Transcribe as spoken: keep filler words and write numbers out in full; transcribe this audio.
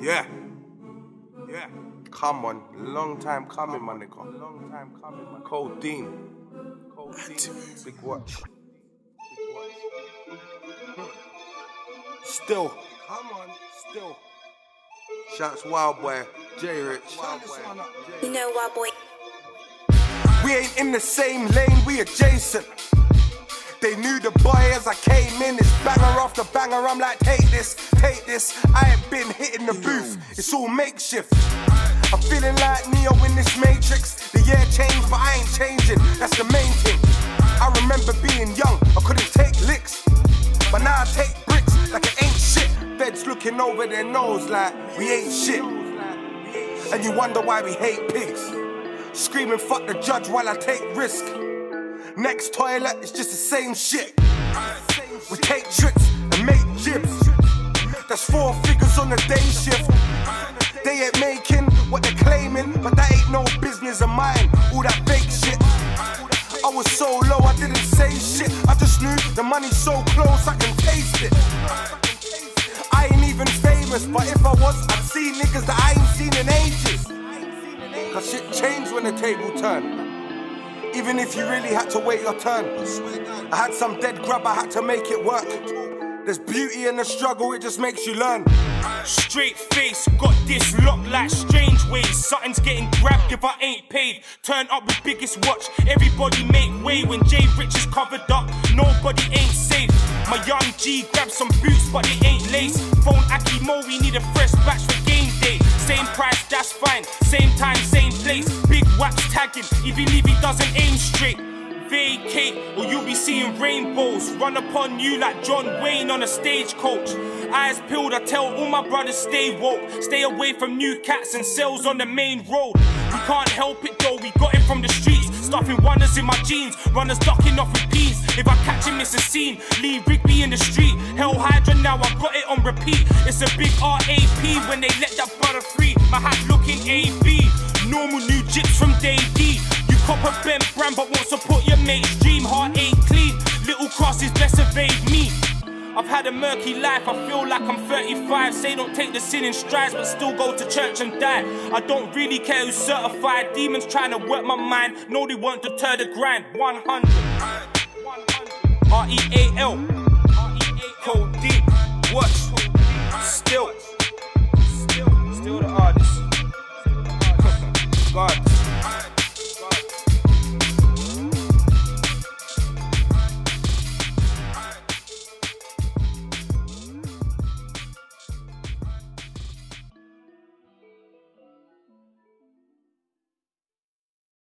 Yeah. Yeah. Come on. Long time coming, Manico. Long time coming, man. Cold Dean. Cold Dean. Big Watch. Big Watch. Still. Come on. Still. Shouts Wild Boy. J Rich. You know Wild Boy. We ain't in the same lane, we adjacent. They knew the boy as I came in. It's banger off the banger, I'm like, take this, take this. I ain't been hitting the booth, it's all makeshift. I'm feeling like Neo in this Matrix. The year changed, but I ain't changing, that's the main thing. I remember being young, I couldn't take licks, but now I take bricks like it ain't shit. Feds looking over their nose like, we ain't shit. And you wonder why we hate pigs. Screaming fuck the judge while I take risk. Next toilet, it's just the same shit. We take tricks and make jibs. That's four figures on the day shift. They ain't making what they're claiming, but that ain't no business of mine, all that fake shit. I was so low, I didn't say shit. I just knew the money's so close, I can taste it. I ain't even famous, but if I was, I'd see niggas that I ain't seen in ages. Cause shit changed when the table turned. Even if you really had to wait your turn. I had some dead grub, I had to make it work. There's beauty in the struggle, it just makes you learn. Straight face, got this locked like strange ways. Something's getting grabbed if I ain't paid. Turn up with biggest watch, everybody make way. When J Rich is covered up, nobody ain't safe. My young G grabbed some boots, but they ain't lace. Phone Aki Mo, we need a fresh batch for game day. Same price, that's fine, same time, same place. Big Watch tagging, if he leave he doesn't aim straight. Vacate or you'll be seeing rainbows run upon you like John Wayne on a stagecoach. Eyes peeled, I tell all my brothers stay woke. Stay away from new cats and cells on the main road. We can't help it though, we got it from the streets. Stuffing runners in my jeans, runners ducking off with peas. If I catch him, it's a scene, leave Rigby in the street. Hell Hydra now, I got it on repeat. It's a big R A P when they let that brother free. My hat looking A B, normal new jips from day D. You cop a bent brand but won't support your mate's dream. Heart ain't clean, little crosses best evade me. I've had a murky life, I feel like I'm thirty-five. Say don't take the sin in strides, but still go to church and die. I don't really care who's certified. Demons trying to work my mind, no they won't deter the grind. one hundred R E A L